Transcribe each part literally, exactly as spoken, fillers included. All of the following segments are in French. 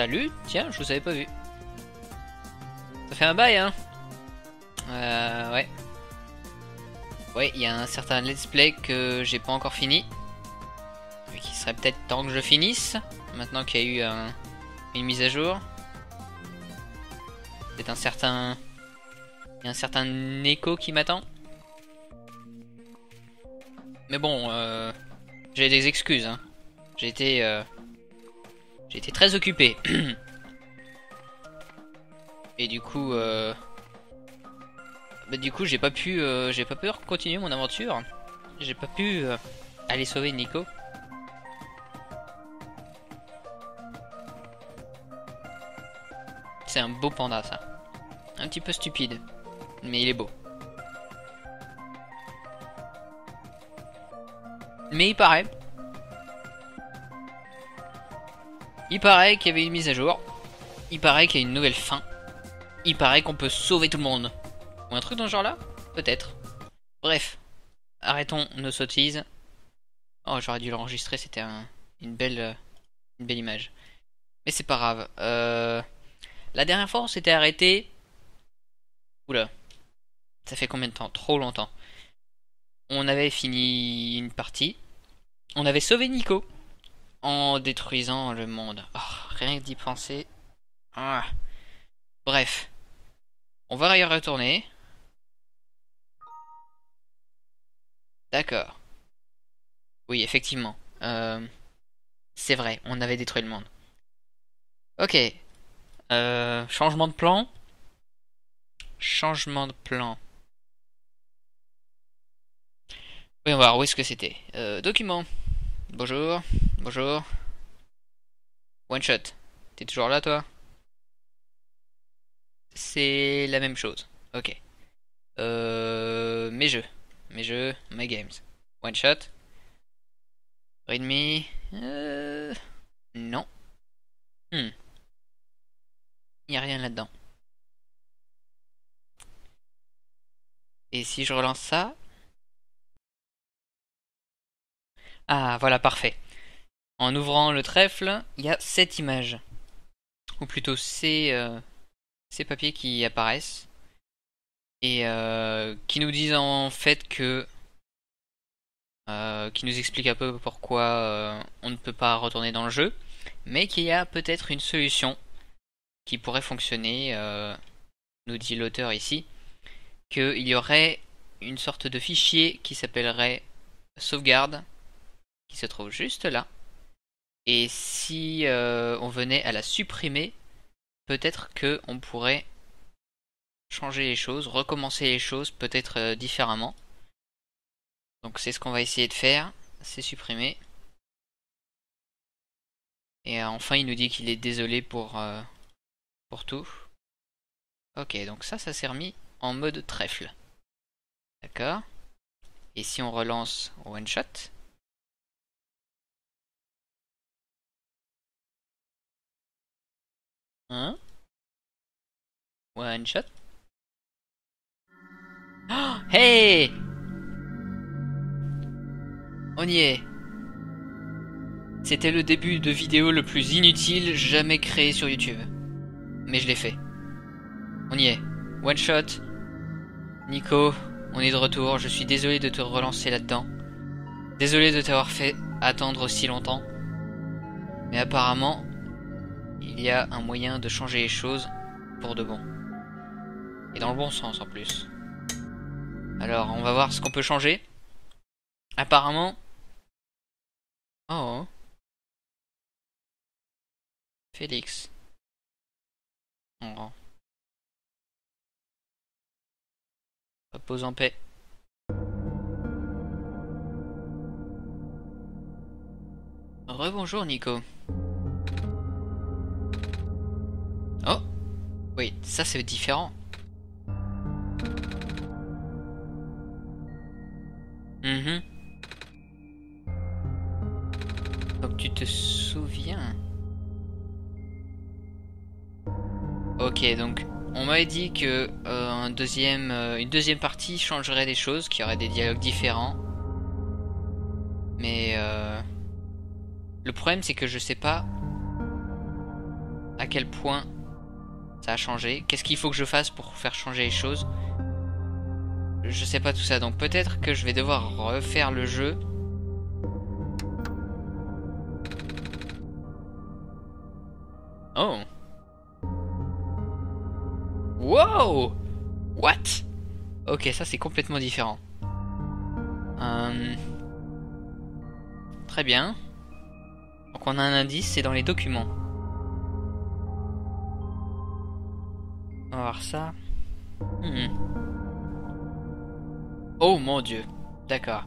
Salut, tiens, je vous avais pas vu. Ça fait un bail, hein. Euh, ouais. Ouais, il y a un certain let's play que j'ai pas encore fini. Mais qui serait peut-être temps que je finisse. Maintenant qu'il y a eu un, une mise à jour. C'est un certain... Il y a un certain Niko qui m'attend. Mais bon, euh, j'ai des excuses, hein. J'ai été... Euh, j'ai été très occupé. Et du coup... Euh, bah du coup j'ai pas pu euh, j'ai pas pu continuer mon aventure. J'ai pas pu euh, aller sauver Niko. C'est un beau panda ça. Un petit peu stupide. Mais il est beau. Mais il paraît. Il paraît qu'il y avait une mise à jour. Il paraît qu'il y a une nouvelle fin. Il paraît qu'on peut sauver tout le monde. Ou un truc dans ce genre là? Peut-être. Bref. Arrêtons nos sottises. Oh, j'aurais dû l'enregistrer, c'était un, une belle une belle image. Mais c'est pas grave. Euh, la dernière fois on s'était arrêté... Oula. Ça fait combien de temps? Trop longtemps. On avait fini une partie. On avait sauvé Niko. En détruisant le monde. Oh, rien que d'y penser. Ah. Bref. On va y retourner. D'accord. Oui, effectivement. Euh, c'est vrai, on avait détruit le monde. Ok. Euh, changement de plan. Changement de plan. Oui, on va voir où est-ce que c'était. Euh, document. Bonjour. Bonjour. One Shot. T'es toujours là, toi? C'est la même chose. Ok. Euh, mes jeux. Mes jeux, mes games. One Shot. Readme. Euh, non. Hmm. Il n'y a rien là-dedans. Et si je relance ça? Ah, voilà, parfait. En ouvrant le trèfle, il y a cette image. Ou plutôt, c'est... Euh... ces papiers qui apparaissent et euh, qui nous disent en fait que euh, qui nous expliquent un peu pourquoi euh, on ne peut pas retourner dans le jeu, mais qu'il y a peut-être une solution qui pourrait fonctionner. Euh, nous dit l'auteur ici qu'il y aurait une sorte de fichier qui s'appellerait sauvegarde qui se trouve juste là, et si euh, on venait à la supprimer, peut-être que on pourrait changer les choses, recommencer les choses peut-être euh, différemment. Donc c'est ce qu'on va essayer de faire, c'est supprimer. Et euh, enfin il nous dit qu'il est désolé pour, euh, pour tout. Ok, donc ça, ça s'est remis en mode trèfle. D'accord. Et si on relance One Shot. Hein? One Shot. Oh, hey! On y est. C'était le début de vidéo le plus inutile jamais créé sur YouTube. Mais je l'ai fait. On y est. One Shot. Niko, on est de retour. Je suis désolé de te relancer là-dedans. Désolé de t'avoir fait attendre aussi longtemps. Mais apparemment... il y a un moyen de changer les choses pour de bon. Et dans le bon sens en plus. Alors, on va voir ce qu'on peut changer. Apparemment... Oh. Félix. Oh. Repose en paix. Rebonjour Niko. Oh! Oui, ça c'est différent. Mhm. Donc tu te souviens. Ok, donc on m'avait dit que euh, un deuxième, euh, une deuxième partie changerait des choses, qu'il y aurait des dialogues différents. Mais euh, le problème c'est que je sais pas. à quel point ça a changé. Qu'est-ce qu'il faut que je fasse pour faire changer les choses? Je sais pas tout ça, donc peut-être que je vais devoir refaire le jeu. Oh. Wow. What? Ok, ça c'est complètement différent. Hum... Très bien. Donc on a un indice, c'est dans les documents. On va voir ça. Hmm. Oh mon dieu. D'accord.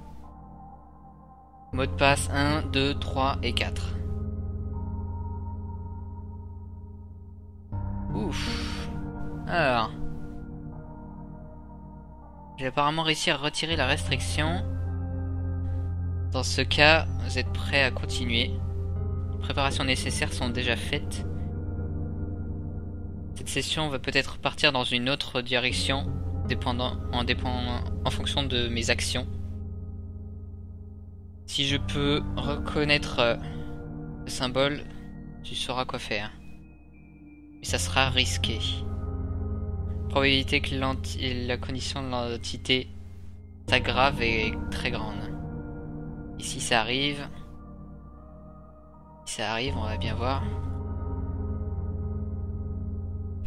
Mot de passe un, deux, trois et quatre. Ouf. Alors. J'ai apparemment réussi à retirer la restriction. Dans ce cas, vous êtes prêts à continuer. Les préparations nécessaires sont déjà faites. Cette session va peut-être partir dans une autre direction, dépendant, en, dépendant, en fonction de mes actions. Si je peux reconnaître le symbole, tu sauras quoi faire. Mais ça sera risqué. Probabilité que la condition de l'entité s'aggrave est très grande. Et si ça arrive... Si ça arrive, on va bien voir.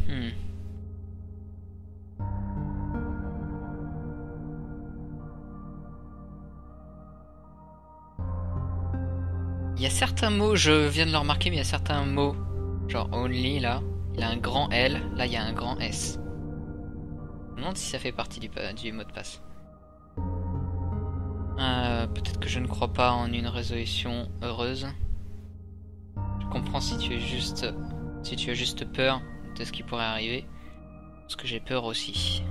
Hmm. Il y a certains mots, je viens de le remarquer, mais il y a certains mots, genre only là, il a un grand L, là il y a un grand S. Je me demande si ça fait partie du, du mot de passe. Euh, peut-être que je ne crois pas en une résolution heureuse. Je comprends si tu es juste, si tu as juste peur de ce qui pourrait arriver, parce que j'ai peur aussi.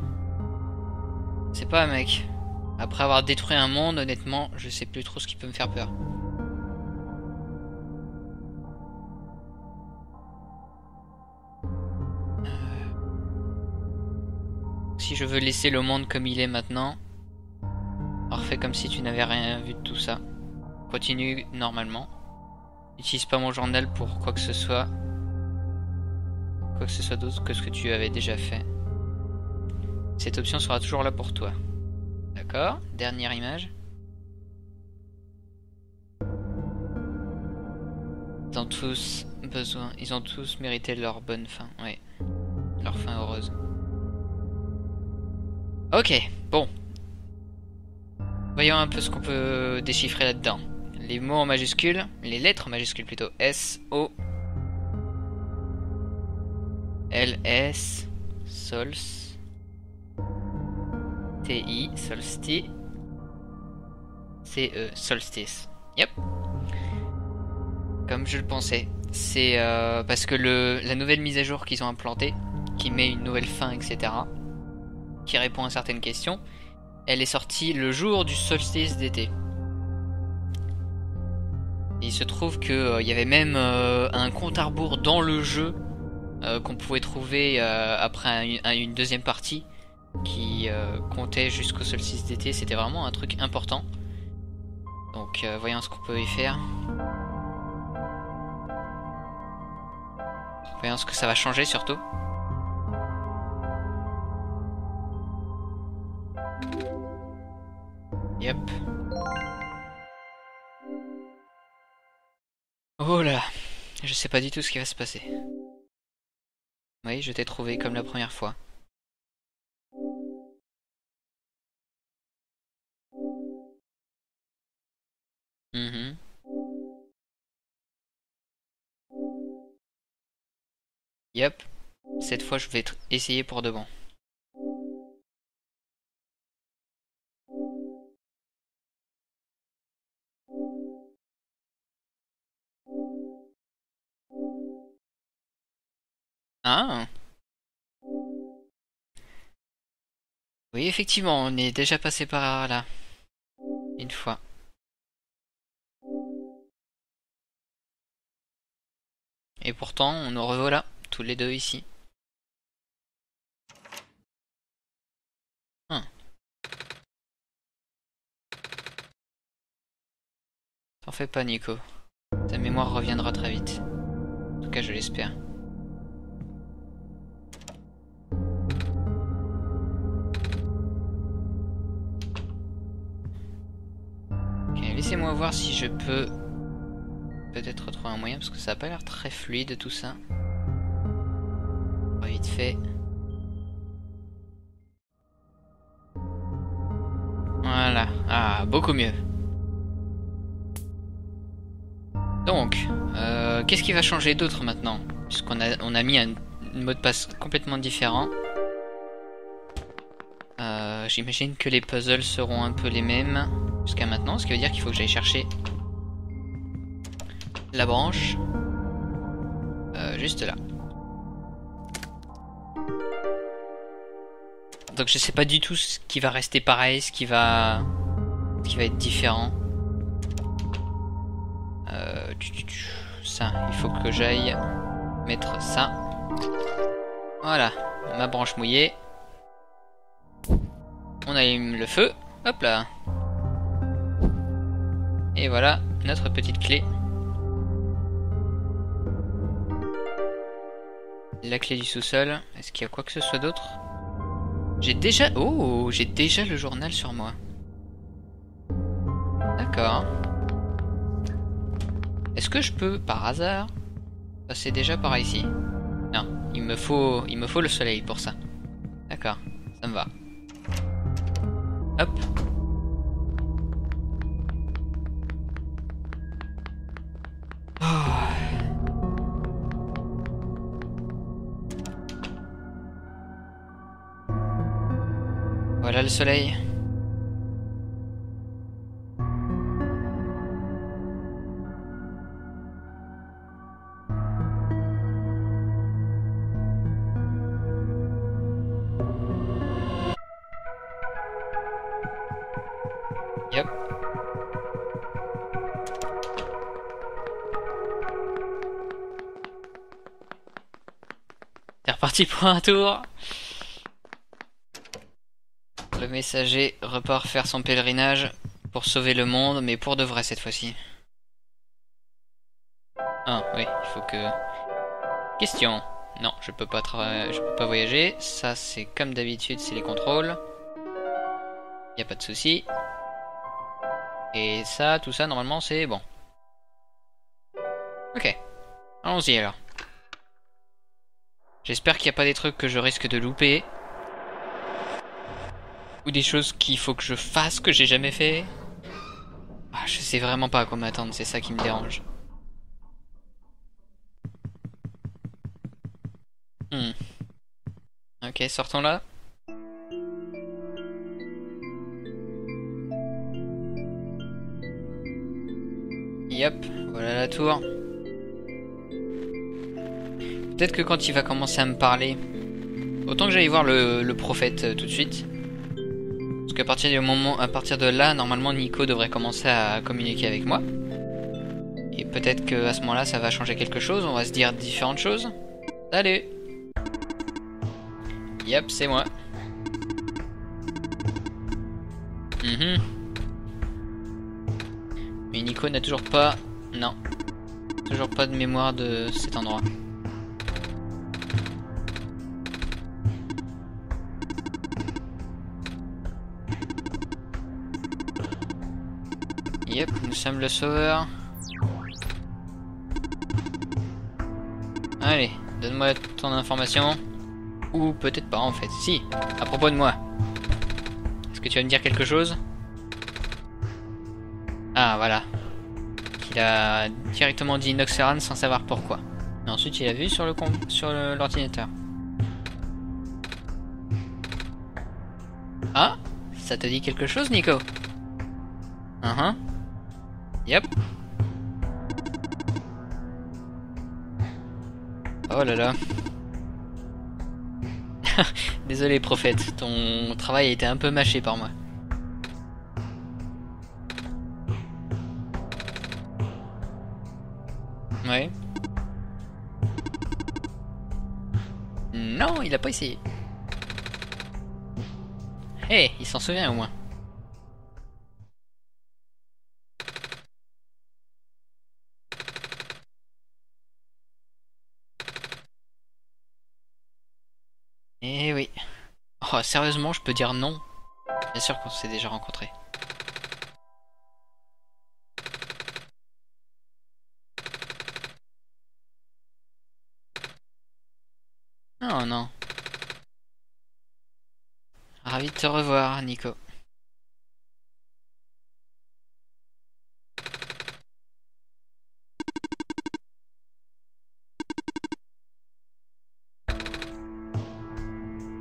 C'est pas mec. Après avoir détruit un monde, honnêtement, je sais plus trop ce qui peut me faire peur. Euh... Si je veux laisser le monde comme il est maintenant, alors fais comme si tu n'avais rien vu de tout ça. Continue normalement. N'utilise pas mon journal pour quoi que ce soit. Quoi que ce soit d'autre que ce que tu avais déjà fait. Cette option sera toujours là pour toi. D'accord. Dernière image. Ils ont tous besoin. Ils ont tous mérité leur bonne fin. Oui. Leur fin heureuse. Ok. Bon. Voyons un peu ce qu'on peut déchiffrer là-dedans. Les mots en majuscules. Les lettres en majuscules plutôt. S, O... L S, Sols, T I, Solstice, C E, Solstice. Yep. Comme je le pensais. C'est euh, parce que le, la nouvelle mise à jour qu'ils ont implantée, qui met une nouvelle fin, et cetera, qui répond à certaines questions, elle est sortie le jour du solstice d'été. Il se trouve qu'il euh, y avait même euh, un compte à rebours dans le jeu. Euh, qu'on pouvait trouver euh, après un, un, une deuxième partie qui euh, comptait jusqu'au solstice d'été. C'était vraiment un truc important. Donc euh, voyons ce qu'on peut y faire. Voyons ce que ça va changer surtout. Yep. Oh là, je sais pas du tout ce qui va se passer. Oui, je t'ai trouvé comme la première fois. Mmh. Yep. Cette fois, je vais essayer pour de bon. Ah. Oui, effectivement, on est déjà passé par là. Une fois. Et pourtant, on nous revoilà, tous les deux ici. Ah. T'en fais pas, Niko. Ta mémoire reviendra très vite. En tout cas, je l'espère. Laissez-moi voir si je peux peut-être retrouver un moyen, parce que ça n'a pas l'air très fluide tout ça. Pas vite fait. Voilà. Ah, beaucoup mieux. Donc, euh, qu'est-ce qui va changer d'autre maintenant? Puisqu'on a, on a mis un mot de passe complètement différent. Euh, J'imagine que les puzzles seront un peu les mêmes jusqu'à maintenant, ce qui veut dire qu'il faut que j'aille chercher la branche euh, juste là. Donc je sais pas du tout ce qui va rester pareil, ce qui va, ce qui va être différent. Euh, ça, il faut que j'aille mettre ça. Voilà, ma branche mouillée. On allume le feu. Hop là. Et voilà notre petite clé. La clé du sous-sol. Est-ce qu'il y a quoi que ce soit d'autre? J'ai déjà... Oh, j'ai déjà le journal sur moi. D'accord. Est-ce que je peux, par hasard, passer déjà par ici? Non, il me faut, il me faut le soleil pour ça. D'accord, ça me va. Hop. Oh. Voilà le soleil. Pour un tour, le messager repart faire son pèlerinage pour sauver le monde, mais pour de vrai cette fois-ci. Ah oui, il faut que... Question. Non, je peux pas tra... je peux pas voyager. Ça, c'est comme d'habitude, c'est les contrôles. Y a pas de souci. Et ça, tout ça, normalement, c'est bon. Ok. Allons-y alors. J'espère qu'il n'y a pas des trucs que je risque de louper. Ou des choses qu'il faut que je fasse, que j'ai jamais fait. Ah, je sais vraiment pas à quoi m'attendre, c'est ça qui me dérange. Hmm. Ok, sortons là. Yep, voilà la tour. Peut-être que quand il va commencer à me parler, autant que j'aille voir le, le prophète euh, tout de suite. Parce qu'à partir du moment, à partir de là, normalement Niko devrait commencer à communiquer avec moi. Et peut-être qu'à ce moment-là, ça va changer quelque chose, on va se dire différentes choses. Salut! Yep, c'est moi. Mm-hmm. Mais Niko n'a toujours pas... Non. Toujours pas de mémoire de cet endroit. Yep, nous sommes le sauveur. Allez, donne-moi ton information. Ou peut-être pas en fait. Si, à propos de moi. Est-ce que tu vas me dire quelque chose? Ah, voilà. Il a directement dit Noxferan sans savoir pourquoi. Et ensuite, il a vu sur le com sur l'ordinateur. Ah, ça te dit quelque chose, Niko? Uh -huh. Yep. Oh là là. Désolé prophète, ton travail a été un peu mâché par moi. Ouais. Non, il a pas essayé. Hé, hey, il s'en souvient au moins. Eh oui. Oh, sérieusement, je peux dire non? Bien sûr qu'on s'est déjà rencontrés. non. Ravi de te revoir, Niko.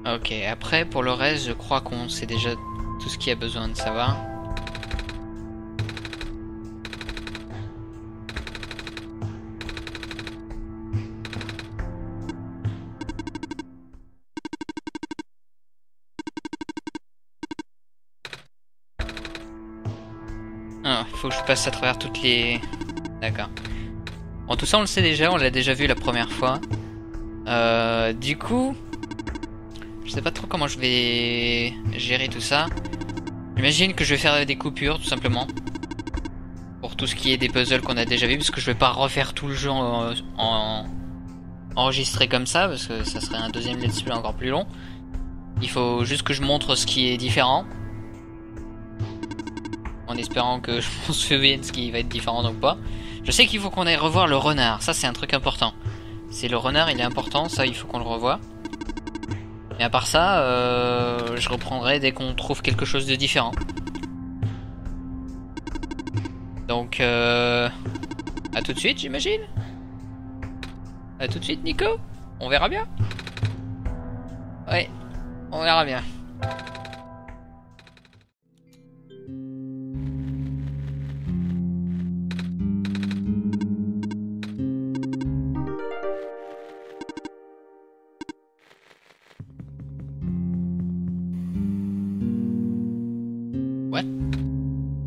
Ok, après pour le reste, je crois qu'on sait déjà tout ce qu'il y a besoin de savoir. Ah, il faut que je passe à travers toutes les... D'accord. Bon, tout ça on le sait déjà, on l'a déjà vu la première fois. Euh, du coup... Je sais pas trop comment je vais gérer tout ça. J'imagine que je vais faire des coupures tout simplement. Pour tout ce qui est des puzzles qu'on a déjà vu. Parce que je vais pas refaire tout le jeu en, en, enregistré comme ça. Parce que ça serait un deuxième let's play encore plus long. Il faut juste que je montre ce qui est différent. En espérant que je me souvienne ce qui va être différent donc pas. Je sais qu'il faut qu'on aille revoir le renard. Ça c'est un truc important. C'est le renard, il est important. Ça il faut qu'on le revoie. Mais à part ça, euh, je reprendrai dès qu'on trouve quelque chose de différent. Donc, euh, à tout de suite, j'imagine. À tout de suite, Niko. On verra bien. Ouais, on verra bien.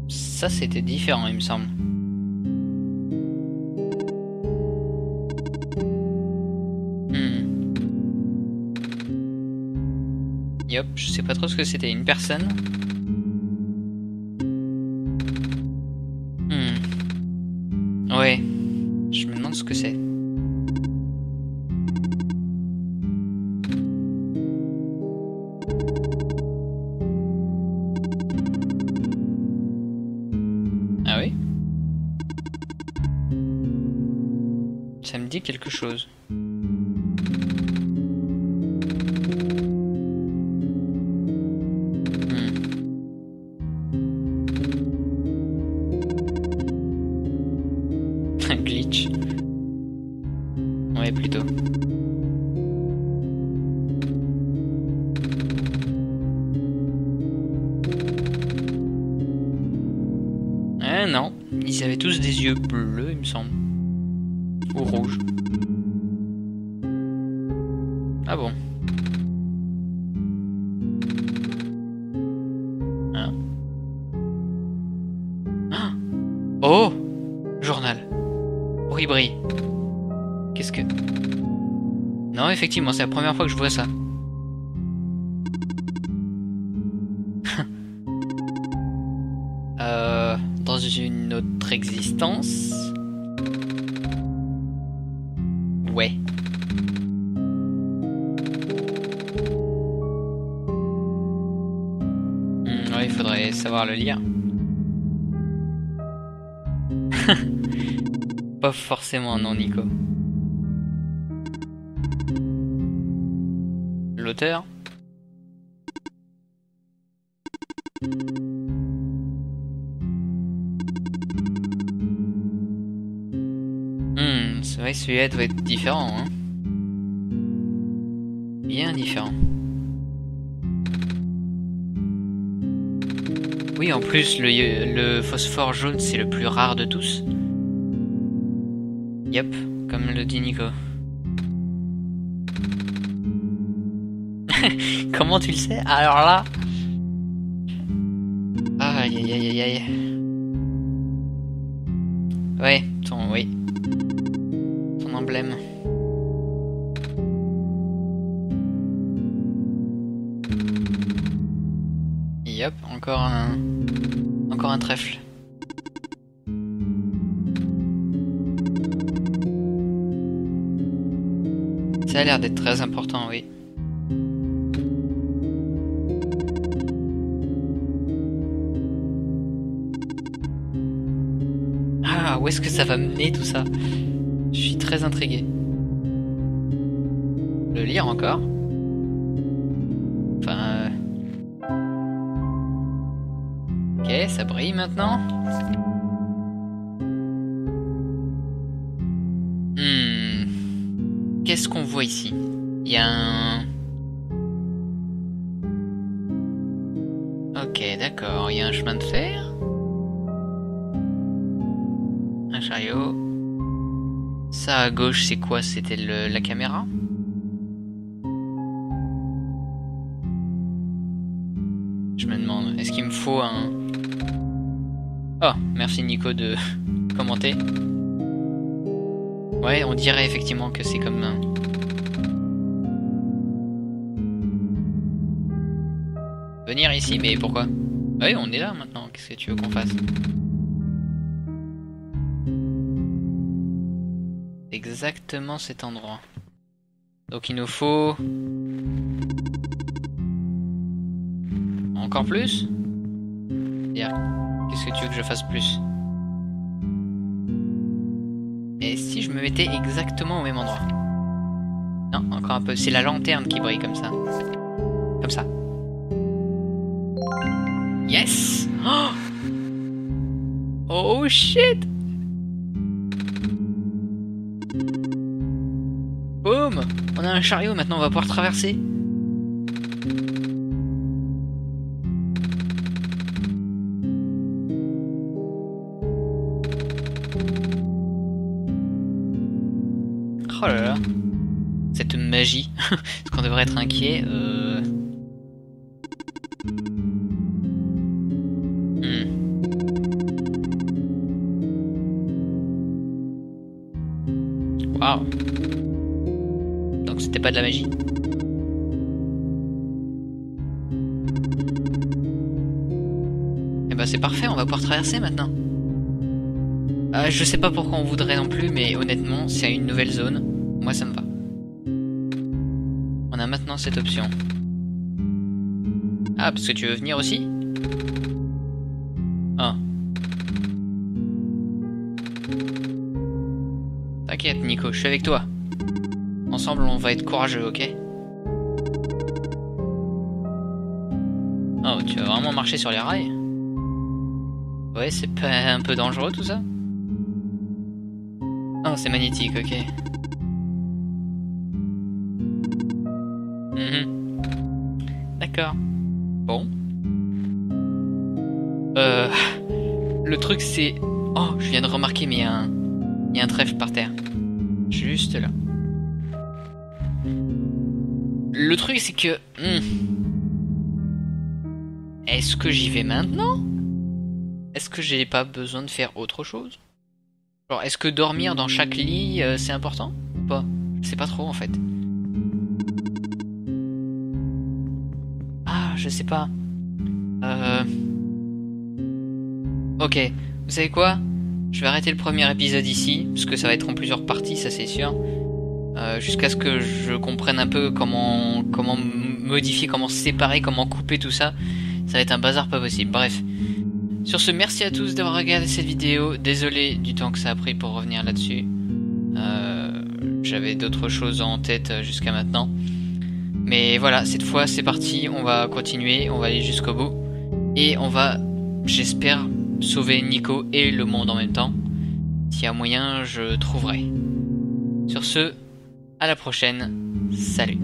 Ça c'était différent il me semble. Hmm. Yop, je sais pas trop ce que c'était, une personne. Hmm. Ouais, je me demande ce que c'est. Ça me dit quelque chose. Hmm. Un glitch. Ouais, plutôt. Ah non, ils avaient tous des yeux bleus, il me semble. Ou rouge. Ah bon. Ah. Ah. Oh, journal. Bribri. Qu'est-ce que... Non, effectivement, c'est la première fois que je vois ça. euh, dans une autre existence... Ouais. Mmh, ouais, il faudrait savoir le lire. Pas forcément, non, Niko. L'auteur. C'est vrai que celui-là doit être différent, hein. Bien différent. Oui, en plus, le, le phosphore jaune, c'est le plus rare de tous. Yep, comme le dit Niko. Comment tu le sais? Alors là... Aïe, aïe, aïe, aïe, aïe. Ouais, ton, oui. Emblème. Et hop, encore un... Encore un trèfle. Ça a l'air d'être très important, oui. Ah, où est-ce que ça va mener tout ça ? Je suis très intrigué. Le lire. délire encore. Enfin... Euh... Ok, ça brille maintenant. Hmm... Qu'est-ce qu'on voit ici? Il y a un... Ok, d'accord, il y a un chemin de fer. Un chariot. Ça à gauche, c'est quoi? C'était la caméra? Je me demande, est-ce qu'il me faut un... Oh, merci Niko de commenter. Ouais, on dirait effectivement que c'est comme un... Venir ici, mais pourquoi? Ouais, on est là maintenant, qu'est-ce que tu veux qu'on fasse? Exactement cet endroit. Donc il nous faut... Encore plus? Qu'est-ce que tu veux que je fasse plus? Et si je me mettais exactement au même endroit? Non, encore un peu, c'est la lanterne qui brille comme ça. Comme ça. Yes! Oh, oh shit! Boum! On a un chariot, maintenant on va pouvoir traverser. Oh là là! Cette magie! Est-ce qu'on devrait être inquiet? Euh... Wow. Donc c'était pas de la magie. Et bah c'est parfait, on va pouvoir traverser maintenant. Euh, je sais pas pourquoi on voudrait non plus, mais honnêtement, c'est une nouvelle zone. Moi ça me va. On a maintenant cette option. Ah, parce que tu veux venir aussi ? Ah. T'inquiète Niko, je suis avec toi. Ensemble on va être courageux, ok? Oh, tu vas vraiment marcher sur les rails? Ouais, c'est pas un peu dangereux tout ça? Oh, c'est magnétique, ok. Mm-hmm. D'accord. Bon. Euh... Le truc c'est... Oh, je viens de remarquer, mais il y a un... Il y a un trèfle par terre. Juste là. Le truc c'est que... Hmm. Est-ce que j'y vais maintenant? Est-ce que j'ai pas besoin de faire autre chose? Genre, est-ce que dormir dans chaque lit euh, c'est important ou pas? Je sais pas trop en fait. Ah, je sais pas. Euh... Ok, vous savez quoi? Je vais arrêter le premier épisode ici, parce que ça va être en plusieurs parties, ça c'est sûr. Euh, Jusqu'à ce que je comprenne un peu comment comment modifier, comment séparer, comment couper tout ça. Ça va être un bazar pas possible, bref. Sur ce, merci à tous d'avoir regardé cette vidéo. Désolé du temps que ça a pris pour revenir là-dessus. Euh, J'avais d'autres choses en tête jusqu'à maintenant. Mais voilà, cette fois c'est parti, on va continuer, on va aller jusqu'au bout. Et on va, j'espère... sauver Niko et le monde en même temps. S'il y a moyen, je trouverai. Sur ce, à la prochaine. Salut.